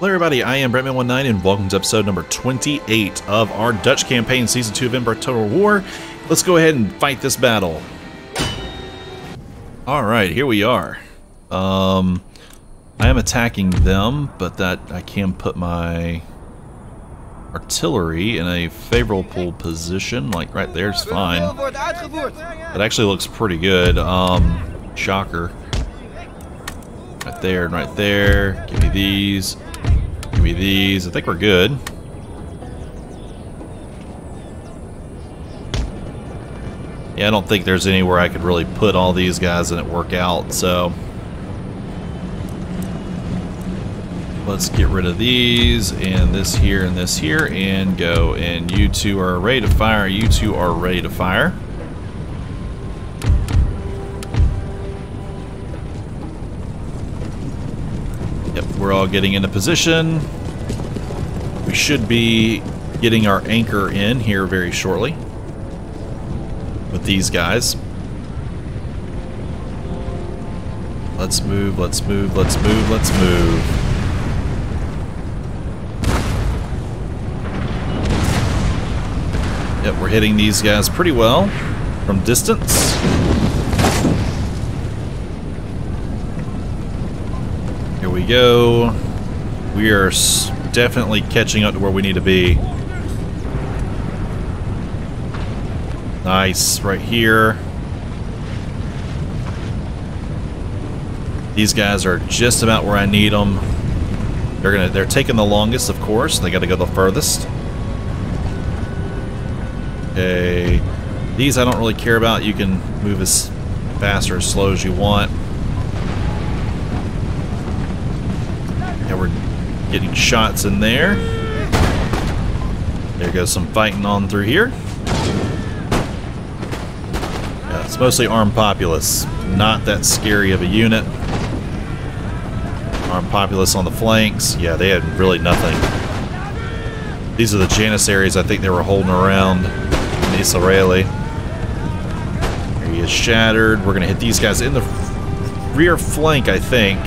Hello everybody, I am Brantman19 and welcome to episode number 28 of our Dutch campaign, season 2 of Empire: Total War. Let's go ahead and fight this battle. Alright, here we are. I am attacking them, but that I can put my artillery in a favorable position, like right there is fine. That actually looks pretty good. Shocker. Right there and right there. Give me these. Give me these. I think we're good. Yeah, I don't think there's anywhere I could really put all these guys and it work out, so let's get rid of these and this here and go. And you two are ready to fire. You two are ready to fire. Yep, we're all getting into position. We should be getting our anchor in here very shortly with these guys. Let's move, let's move, let's move, let's move. Yep, we're hitting these guys pretty well from distance. Here we go. We are definitely catching up to where we need to be. Nice, right here. These guys are just about where I need them. They're taking the longest, of course. They got to go the furthest. Okay, these I don't really care about. You can move as fast or as slow as you want. And we're getting shots in there. There goes some fighting on through here. Yeah, it's mostly armed populace. Not that scary of a unit. Armed populace on the flanks. Yeah, they had really nothing. These are the Janissaries I think they were holding around. Nisa Rayleigh. He is shattered. We're going to hit these guys in the rear flank, I think.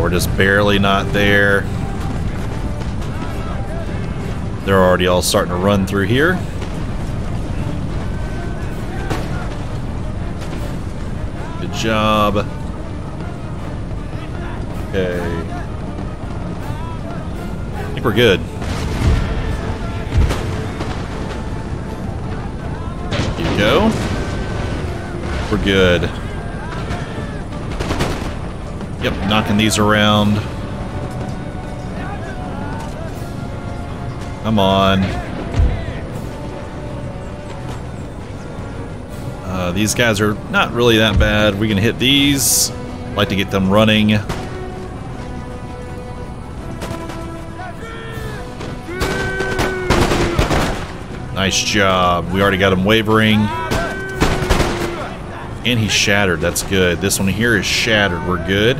We're just barely not there. They're already all starting to run through here. Good job. Okay. I think we're good. Go. We're good. Yep, knocking these around. Come on. These guys are not really that bad. We can hit these. Like to get them running. Nice job. We already got him wavering. And he's shattered. That's good. This one here is shattered. We're good.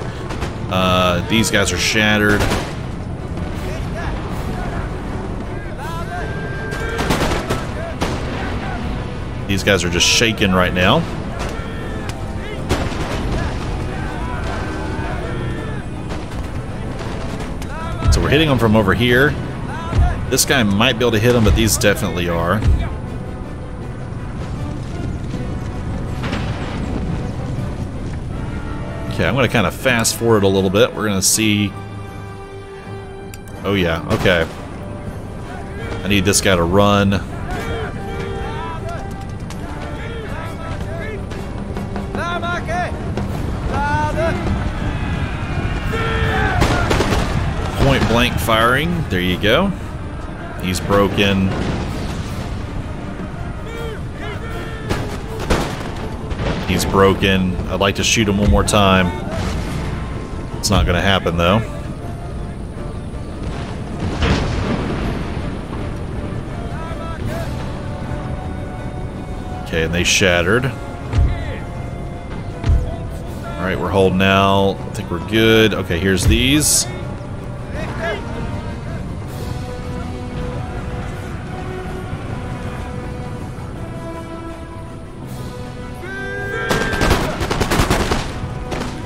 These guys are shattered. These guys are just shaking right now. So we're hitting them from over here. This guy might be able to hit him, but these definitely are. Okay, I'm going to kind of fast forward a little bit. We're going to see... Oh yeah, okay. I need this guy to run. Point blank firing. There you go. He's broken. He's broken. I'd like to shoot him one more time. It's not going to happen, though. Okay, and they shattered. All right, we're holding out. I think we're good. Okay, here's these.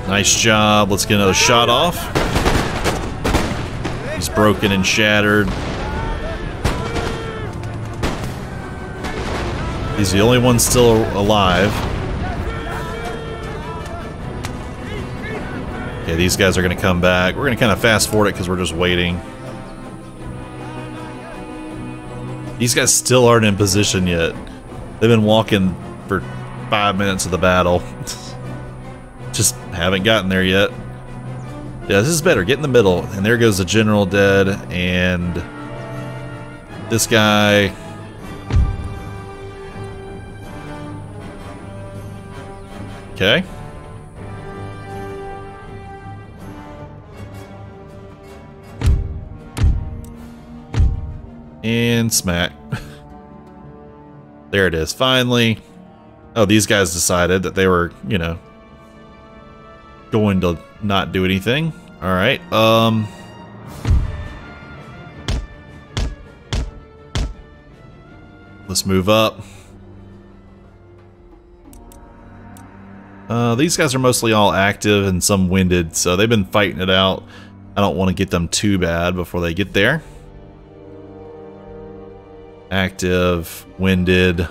Nice job. Let's get another shot off. He's broken and shattered. He's the only one still alive. Okay, these guys are going to come back. We're going to kind of fast forward it because we're just waiting. These guys still aren't in position yet. They've been walking for 5 minutes of the battle. Just haven't gotten there yet. Yeah, this is better. Get in the middle. And there goes the general dead. And this guy. Okay. And smack. There it is. Finally. Oh, these guys decided that they were, you know, going to not do anything. All right. Let's move up. These guys are mostly all active and some winded, so they've been fighting it out. I don't want to get them too bad before they get there. Active, winded.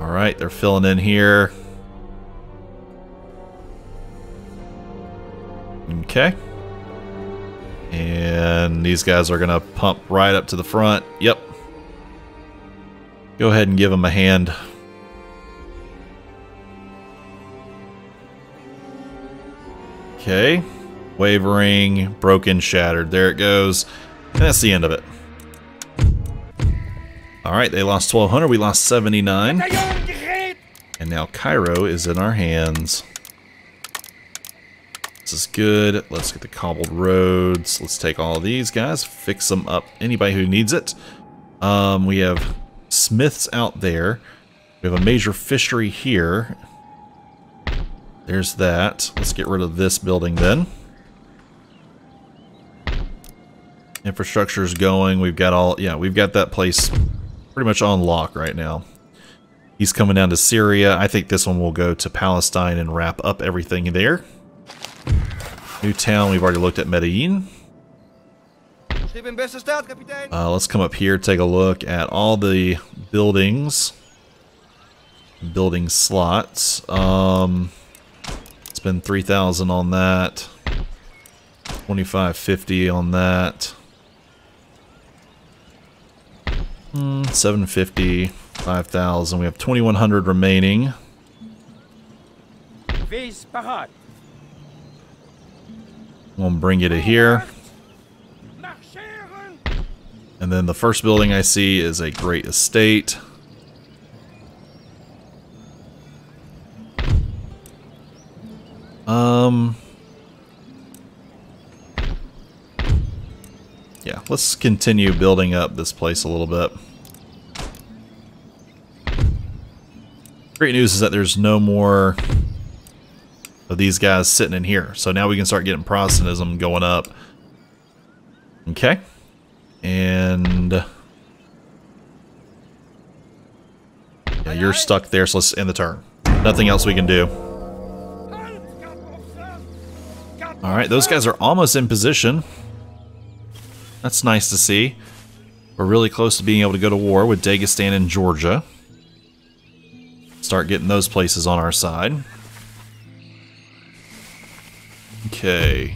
Alright, they're filling in here. Okay. And these guys are going to pump right up to the front. Yep. Go ahead and give them a hand. Okay. Wavering, broken, shattered. There it goes. And that's the end of it. Alright, they lost 1,200. We lost 79. And now Cairo is in our hands. This is good. Let's get the cobbled roads. Let's take all these guys. Fix them up. Anybody who needs it. We have smiths out there. We have a major fishery here. There's that. Let's get rid of this building then. Infrastructure's going. We've got all... Yeah, we've got that place pretty much on lock right now. He's coming down to Syria. I think this one will go to Palestine and wrap up everything there. New town. We've already looked at Medellin. Let's come up here. Take a look at all the buildings. Building slots. Spend 3,000 on that, 2,550 on that, 750, 5,000. We have 2,100 remaining. We'll bring you to here, and then the first building I see is a great estate. Yeah, let's continue building up this place a little bit. Great news is that there's no more of these guys sitting in here. So now we can start getting Protestantism going up. Okay. And yeah, you're stuck there, so let's end the turn. Nothing else we can do. Alright, those guys are almost in position. That's nice to see. We're really close to being able to go to war with Dagestan and Georgia. Start getting those places on our side. Okay.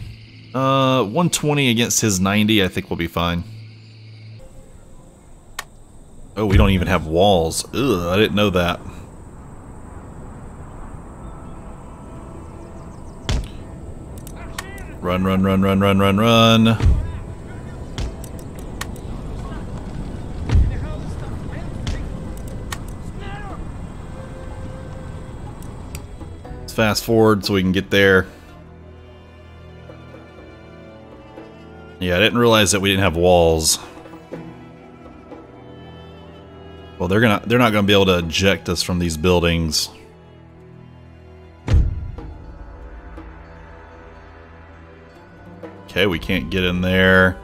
120 against his 90, I think we'll be fine. Oh, we don't even have walls. Ugh, I didn't know that. Run, run, run, run, run, run, run. Let's fast forward so we can get there. Yeah, I didn't realize that we didn't have walls. Well, they're not gonna be able to eject us from these buildings. Okay, we can't get in there.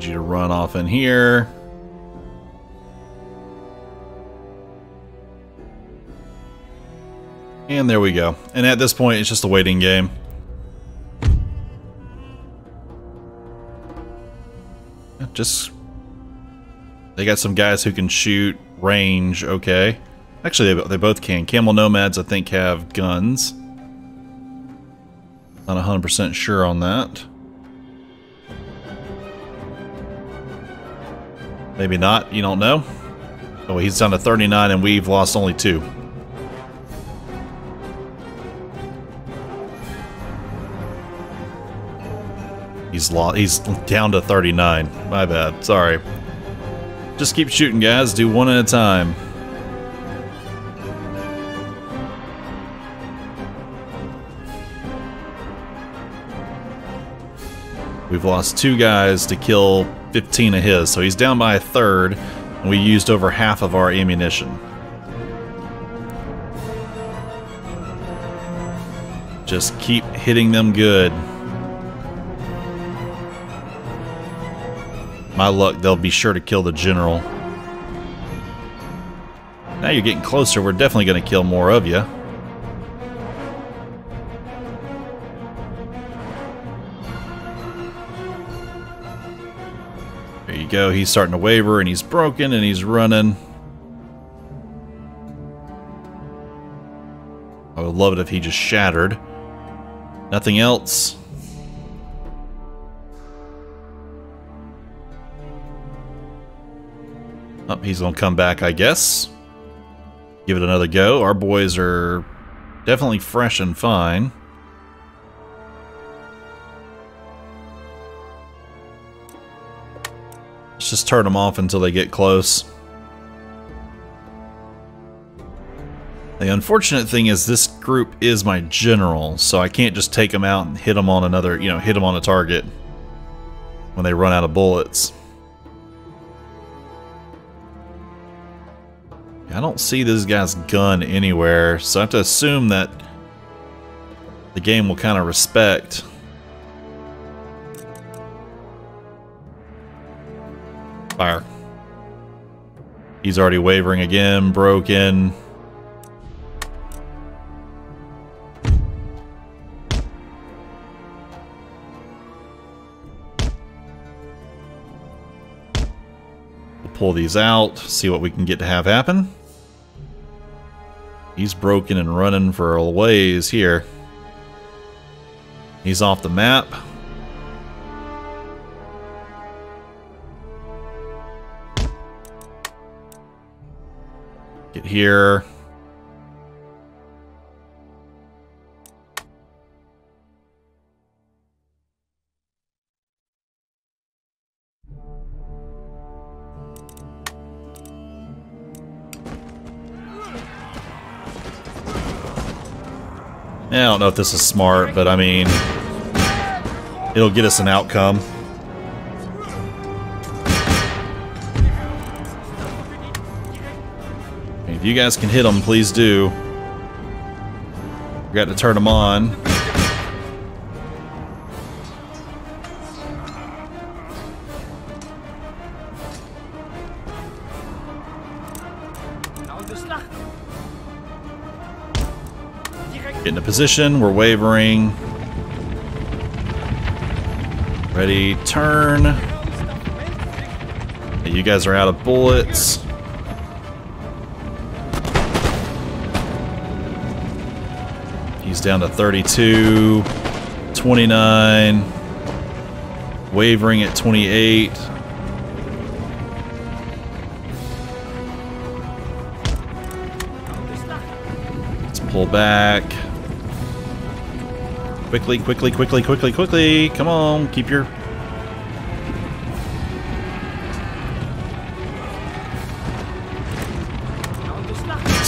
need you to run off in here. And there we go. And at this point, it's just a waiting game. Just... they got some guys who can shoot range, okay. Actually, they both can. Camel nomads, I think, have guns. Not 100% sure on that. Maybe not, you don't know. Oh, he's down to 39 and we've lost only 2. He's down to 39. My bad. Sorry. Just keep shooting, guys. Do one at a time. We've lost 2 guys to kill 15 of his, so he's down by a third, and we used over half of our ammunition. Just keep hitting them good. My luck, they'll be sure to kill the general. Now you're getting closer, we're definitely going to kill more of you. There you go, he's starting to waver and he's broken and he's running. I would love it if he just shattered. Nothing else. Oh, he's gonna come back, I guess. Give it another go. Our boys are definitely fresh and fine. Let's just turn them off until they get close. The unfortunate thing is this group is my general, so I can't just take them out and hit them on another, you know, hit them on a target when they run out of bullets. I don't see this guy's gun anywhere, so I have to assume that the game will kind of respect. Fire. He's already wavering again, broken. We'll pull these out, see what we can get to have happen. He's broken and running for a ways here. He's off the map. Get here. I don't know if this is smart, but I mean, it'll get us an outcome. If you guys can hit them, please do. We got to turn them on. Get into position, we're wavering. Ready, turn. Hey, you guys are out of bullets. He's down to 32, 29, wavering at 28. Let's pull back. Quickly, quickly, quickly, quickly, quickly. Come on, keep your... so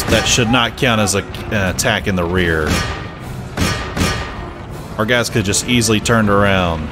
that should not count as an attack in the rear. Our guys could just easily turned around.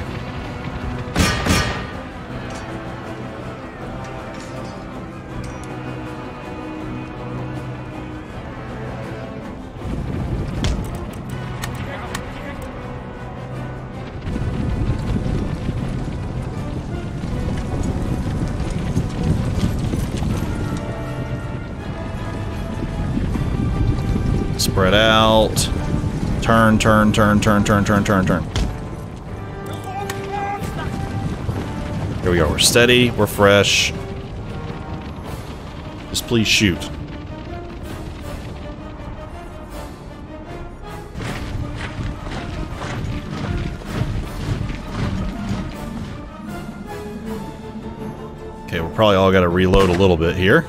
Spread out. Turn, turn, turn, turn, turn, turn, turn, turn. Here we go. We're steady. We're fresh. Just please shoot. Okay, we're probably all got to reload a little bit here.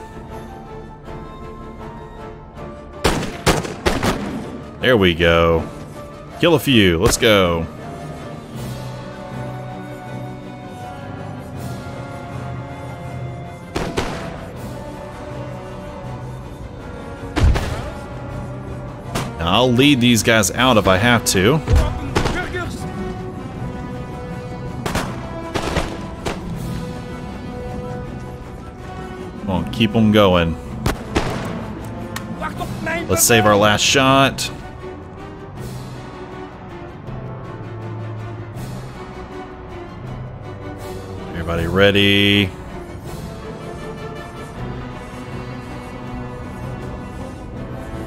There we go. Kill a few. Let's go. I'll lead these guys out if I have to. Come on, keep them going. Let's save our last shot. Everybody ready?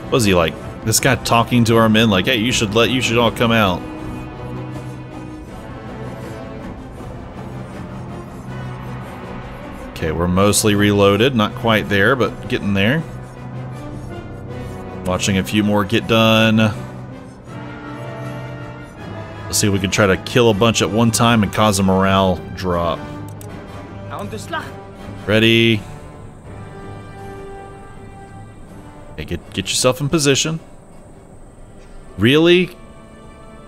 What was he like? This guy talking to our men like, hey, you should all come out. Okay, we're mostly reloaded, not quite there, but getting there. Watching a few more get done. Let's see if we can try to kill a bunch at one time and cause a morale drop. Ready? Hey, get yourself in position. Really?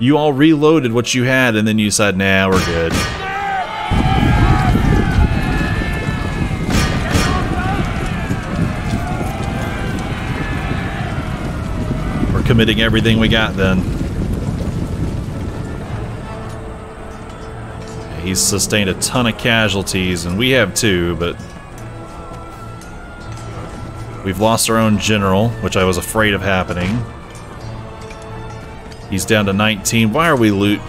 You all reloaded what you had and then you said, nah, we're good. We're committing everything we got then. He's sustained a ton of casualties and we have too, but we've lost our own general, which I was afraid of happening. He's down to 19. Why are we loot?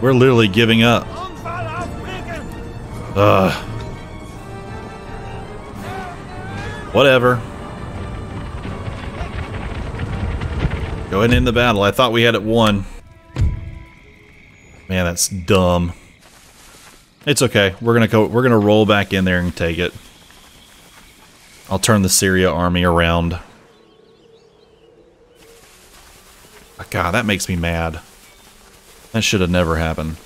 We're literally giving up. Ugh. Whatever. Go ahead and end the battle. I thought we had it won. Man, that's dumb. It's okay. We're gonna roll back in there and take it. I'll turn the Syria army around. Oh, God, that makes me mad. That should have never happened.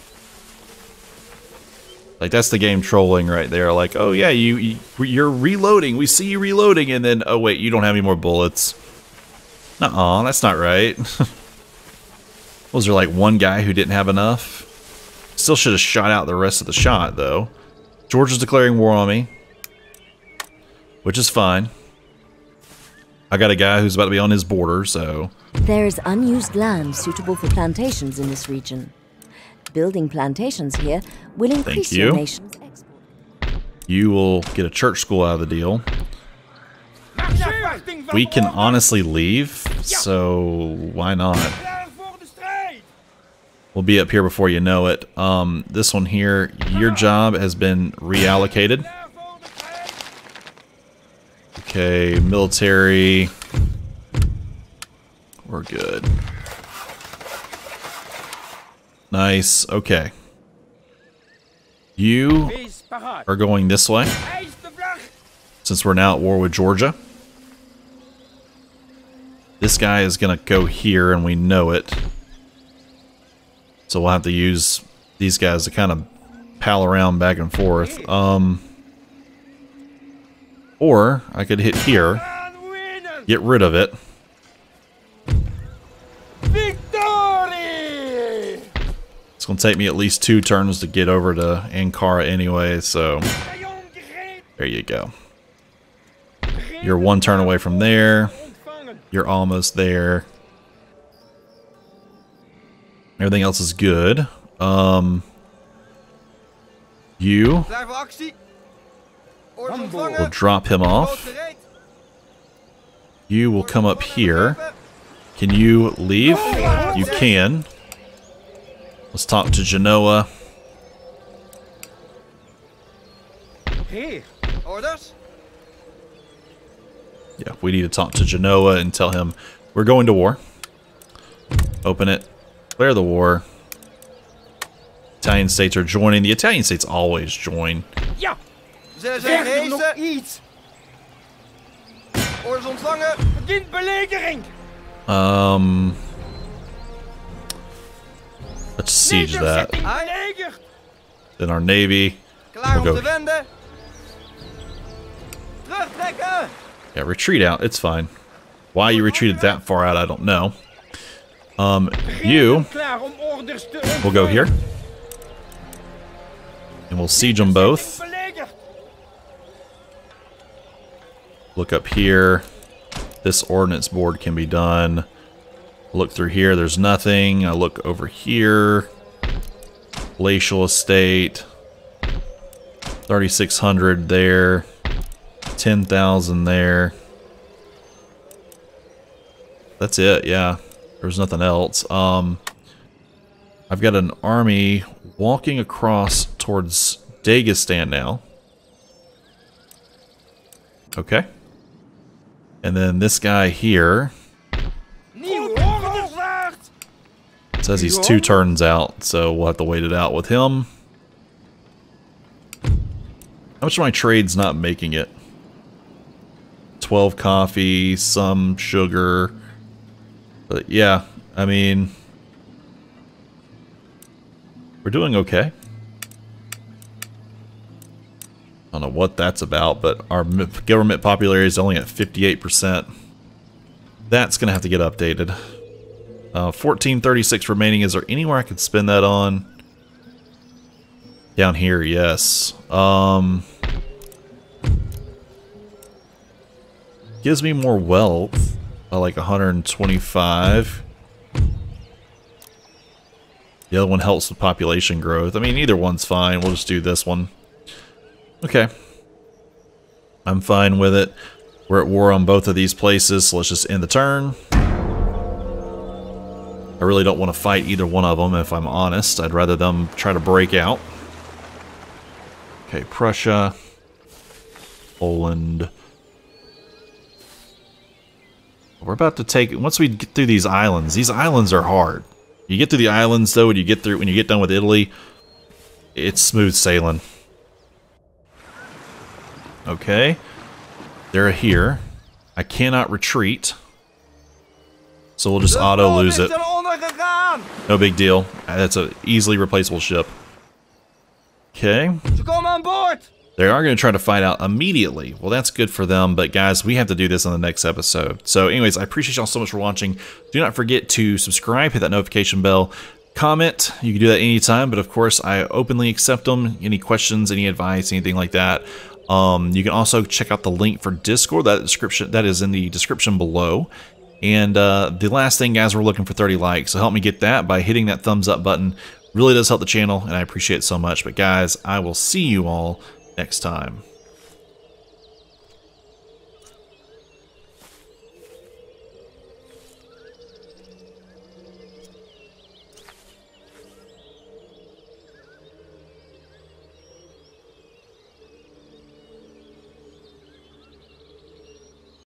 Like, that's the game trolling right there. Like, oh yeah, you're reloading. We see you reloading, and then, oh wait, you don't have any more bullets. Nuh-uh, that's not right. Was there like one guy who didn't have enough? Still should have shot out the rest of the shot, though. Georgia's declaring war on me. Which is fine. I got a guy who's about to be on his border, so... There is unused land suitable for plantations in this region. Building plantations here will increase your nation's export. You will get a church school out of the deal. We can honestly leave, so why not? We'll be up here before you know it. This one here, your job has been reallocated. Okay, military. We're good. Nice. Okay. You are going this way, since we're now at war with Georgia. This guy is going to go here, and we know it. So we'll have to use these guys to kind of pal around back and forth. Or I could hit here, get rid of it. Victory! It's going to take me at least 2 turns to get over to Ankara anyway, so there you go. You're 1 turn away from there. You're almost there. Everything else is good. You... We'll drop him off. You will come up here. Can you leave? You can. Let's talk to Genoa. Yeah, we need to talk to Genoa and tell him we're going to war. Open it. Declare the war. Italian states are joining. The Italian states always join. Yeah. Let's siege that. Then our navy. We'll go. Yeah, retreat out. It's fine. Why you retreated that far out, I don't know. You will go here. And we'll siege them both. Look up here. This ordnance board can be done. Look through here. There's nothing. I look over here. Glacial estate. 3,600 there. 10,000 there. That's it, yeah. There's nothing else. I've got an army walking across towards Dagestan now. Okay. And then this guy here says he's 2 turns out, so we'll have to wait it out with him. How much of my trade's not making it? 12 coffee, some sugar. But yeah, I mean, we're doing okay. I don't know what that's about, but our government popularity is only at 58%. That's going to have to get updated. 1436 remaining. Is there anywhere I could spend that on? Down here, yes. Gives me more wealth by like 125. The other one helps with population growth. I mean, either one's fine. We'll just do this one. Okay. I'm fine with it. We're at war on both of these places, so let's just end the turn. I really don't want to fight either one of them, if I'm honest. I'd rather them try to break out. Okay, Prussia. Poland. We're about to take, once we get through these islands are hard. You get through the islands though, and you get through, when you get done with Italy, it's smooth sailing. Okay. They're here. I cannot retreat. So we'll just auto lose it. No big deal. That's an easily replaceable ship. Okay. They are going to try to find out immediately. Well, that's good for them, but guys, we have to do this on the next episode. So anyways, I appreciate y'all so much for watching. Do not forget to subscribe, hit that notification bell, comment. You can do that anytime, but of course, I openly accept them. Any questions, any advice, anything like that. You can also check out the link for Discord. That is in the description below. And the last thing, guys, we're looking for 30 likes. So help me get that by hitting that thumbs up button. Really does help the channel, and I appreciate it so much. But guys, I will see you all next time.